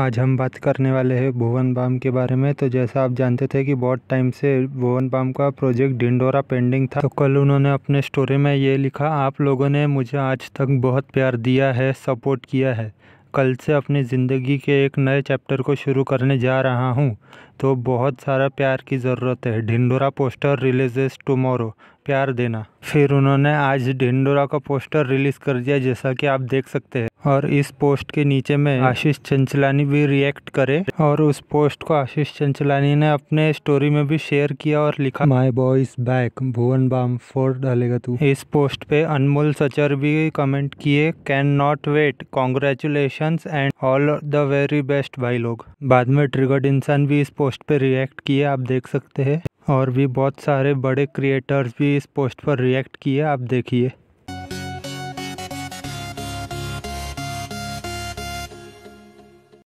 आज हम बात करने वाले हैं भुवन बाम के बारे में। तो जैसा आप जानते थे कि बहुत टाइम से भुवन बाम का प्रोजेक्ट ढिंढोरा पेंडिंग था। तो कल उन्होंने अपने स्टोरी में ये लिखा, आप लोगों ने मुझे आज तक बहुत प्यार दिया है, सपोर्ट किया है। कल से अपनी ज़िंदगी के एक नए चैप्टर को शुरू करने जा रहा हूँ, तो बहुत सारा प्यार की ज़रूरत है। ढिंढोरा पोस्टर रिलीजेस टुमारो, प्यार देना। फिर उन्होंने आज ढिंढोरा का पोस्टर रिलीज़ कर दिया, जैसा कि आप देख सकते हैं। और इस पोस्ट के नीचे में आशीष चंचलानी भी रिएक्ट करे, और उस पोस्ट को आशीष चंचलानी ने अपने स्टोरी में भी शेयर किया और लिखा, my boy is back, Bhuvan Bam फोड़ डालेगा तू। इस पोस्ट पे अनमोल सचर भी कमेंट किए, can not wait, congratulations and all the very best भाई लोग। बाद में ट्रिगर्ड इंसान भी इस पोस्ट पे रिएक्ट किए, आप देख सकते हैं। और भी बहुत सारे बड़े क्रिएटर्स भी इस पोस्ट पर रिएक्ट किए, आप देखिए।